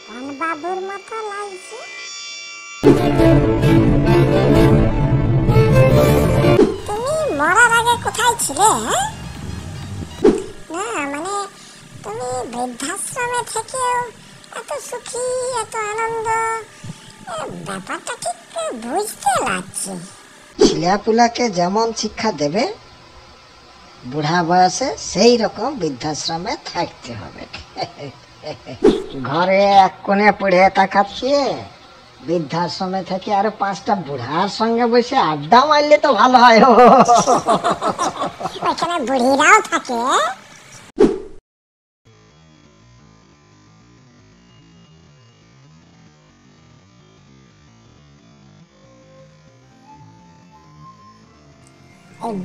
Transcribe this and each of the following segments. পাপন বাবুর মতো লাগছে। তুমি মরার আগে কোথায় ছিলে? না মানে তুমি বৃদ্ধাশ্রমে থেকেও এত সুখী, এত আনন্দ, ব্যাপারটা ঠিক বুঝতে লাগছে। ছেলেপুলাকে যেমন শিক্ষা দেবে, বুড়া বয়সে সেই রকম বৃদ্ধাশ্রমে থাকতে হবে। ঘরে এক কোণে পড়ে তাকাচ্ছি, বৃদ্ধাশ্রমে থেকে আরো পাঁচটা বুড়ার সঙ্গে বসে আড্ডা মারলে তো ভালো হয়। ওখানে বুড়িরাও থাকে।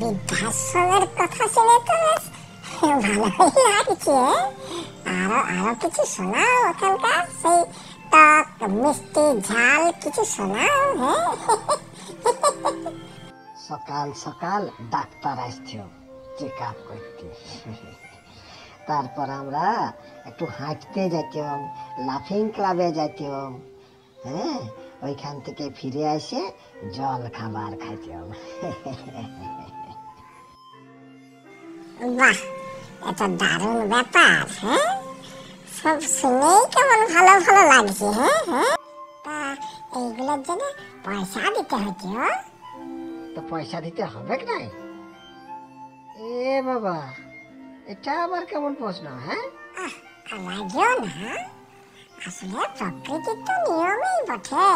বৃদ্ধাশ্রমের কথা শুনে তো ভালোই লাগছে। আরো কিছু শোনাও, ওখানকার সেই টক মিষ্টি ঝাল কিছু শোনাও। সকাল সকাল ডাক্তার আসছে চেক আপ করতে, তারপর আমরা একটু হাঁটতে যেতাম, লাফিং ক্লাবে যেতাম। হ্যাঁ, ওইখান থেকে ফিরে আসে জল খাবার খাইতাম। বাহ, এটা দারুণ ব্যাপার। হ্যাঁ, সব শুনেই কেমন ভালো ভালো লাগছে। হ্যাঁ, তা এইগুলোর জন্য পয়সা দিতে হচ্ছে? তো পয়সা দিতে হবে কি নাই? এ বাবা, এটা আবার কেমন প্রশ্ন? হ্যাঁ, লাগেও না। আসলে প্রকৃতির তো নিয়মই বটে,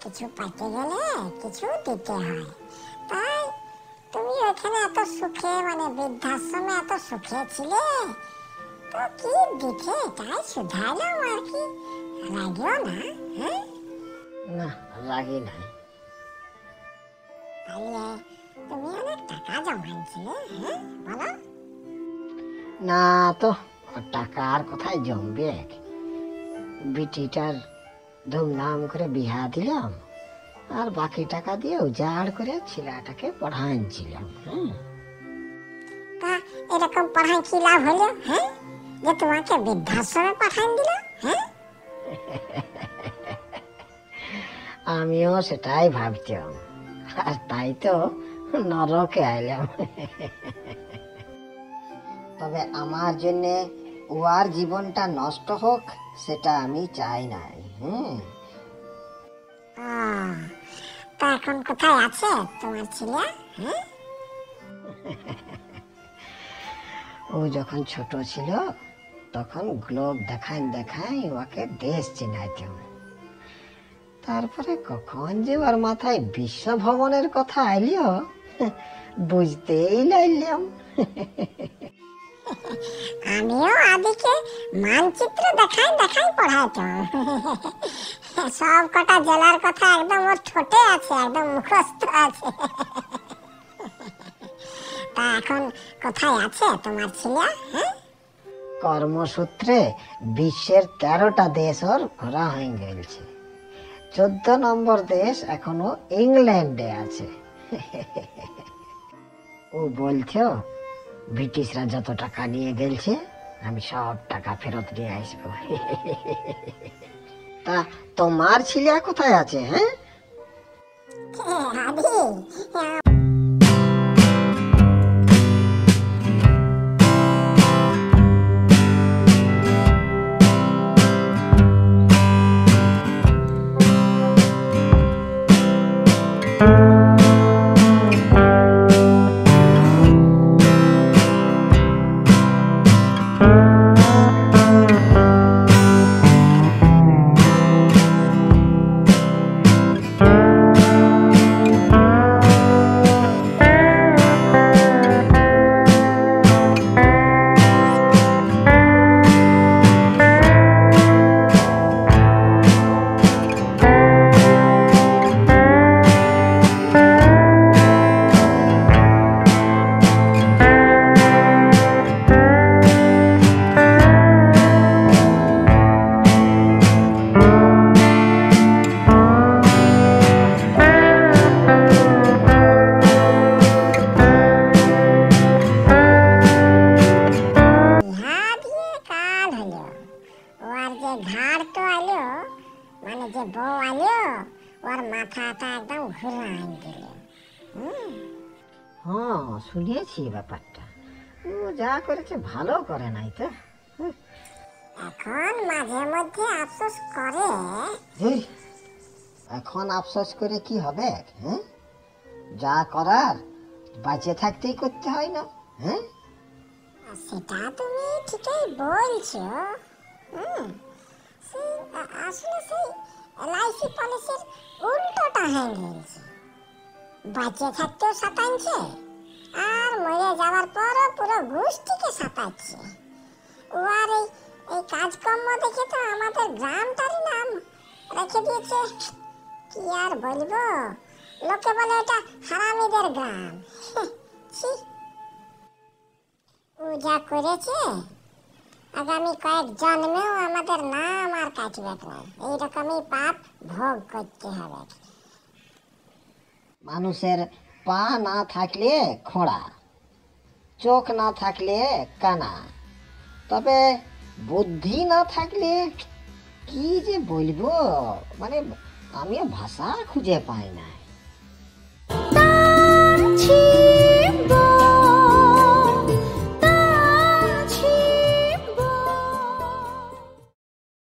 কিছু পাইতে গেলে কিছু দিতে হয়। তাই তুমি ওখানে এত সুখে, মানে বৃদ্ধাশ্রমে এত সুখে ছিলে, তো কি দিতে তাই শুধাইলাম আর কি। রাগিও না? হ্যাঁ, না রাগি নাই। তাহলে তুমি অনেক টাকা জমাইছিলে? হ্যাঁ, বলো না তো, টাকা আর কোথায় জমবে? বিটিটার ধুমধাম করে বিহা দিলাম, আর বাকি টাকা দিয়ে উজাড় করে ছেলেটাকে পড়াইছিলাম। তা এরকম পড়াই কি লাভ হলো? হ্যাঁ, যে তোমাকে বৃদ্ধাশ্রমে পাঠান দিল। হ্যাঁ, আমিও সেটাই ভাবতাম, আর তাই তো নরকে আইলাম। তবে আমার জন্যে ওর জীবনটা নষ্ট হোক সেটা আমি চাই নাই। তা এখন কোথায় আছে তোমার ছেলে? ও যখন ছোট ছিল তখন গ্লোব দেখাই দেখাই ওকে দেশ চেনাইতাম। তারপরে কখন যে ওর মাথায় বিশ্ব ভ্রমণের কথা আইলিও বুঝতেই লাইলাম। আমিও আদিকে মানচিত্র দেখাই দেখাই পড়াইতাম। সব কটা জেলার কথা একদম ওর ঠোঁটে আছে, একদম মুখস্থ আছে। তা এখন কোথায় আছে তোমার ছেলে? কর্মসূত্রে বিশ্বের 13টা দেশ ওর ঘোরা হয়ে গেছে। 14 নম্বর দেশ এখনো ইংল্যান্ডে আছে। ও বলছে ব্রিটিশরা যত টাকা নিয়ে গেছে আমি সব টাকা ফেরত নিয়ে আসবো। তা তোমার ছেলে কোথায় আছে? হ্যাঁ, যে ঘাড় তো আলো মানে যে বউ আলো ওর মাথাটা একদম ঘুরাই দিল। হ্যাঁ শুনেছি ব্যাপারটা, ও যা করেছে ভালো করে নাই তো। এখন মাঝে মধ্যে আফসোস করে। এখন আফসোস করে কি হবে? হ্যাঁ যা করার বাঁচে থাকতেই করতে হয় না। হ্যাঁ সেটা তুমি ঠিকই বলছো। আসলে সেই LIC পলিসির উল্টোটা হয়ে গেছে, বাঁচে থাকতেও সাঁতাচ্ছে আর মরে যাওয়ার পরও পুরো গোষ্ঠীকে সাঁতাচ্ছে। ও আর এই কাজকর্ম দেখে তো আমাদের গ্রামটারই নাম রেখে দিয়েছে। কি আর বলবো, লোকে বলে এটা হারামিদের গ্রাম। ও যা করেছে আগামী কয়েক জন্মেও আমাদের নাম আর কাটবে না, এইরকমই পাপ ভোগ করতে হবে। মানুষের পা না থাকলে খোঁড়া, চোখ না থাকলে কানা, তবে বুদ্ধি না থাকলে কি যে বলবো, মানে আমিও ভাষা খুঁজে পাই না।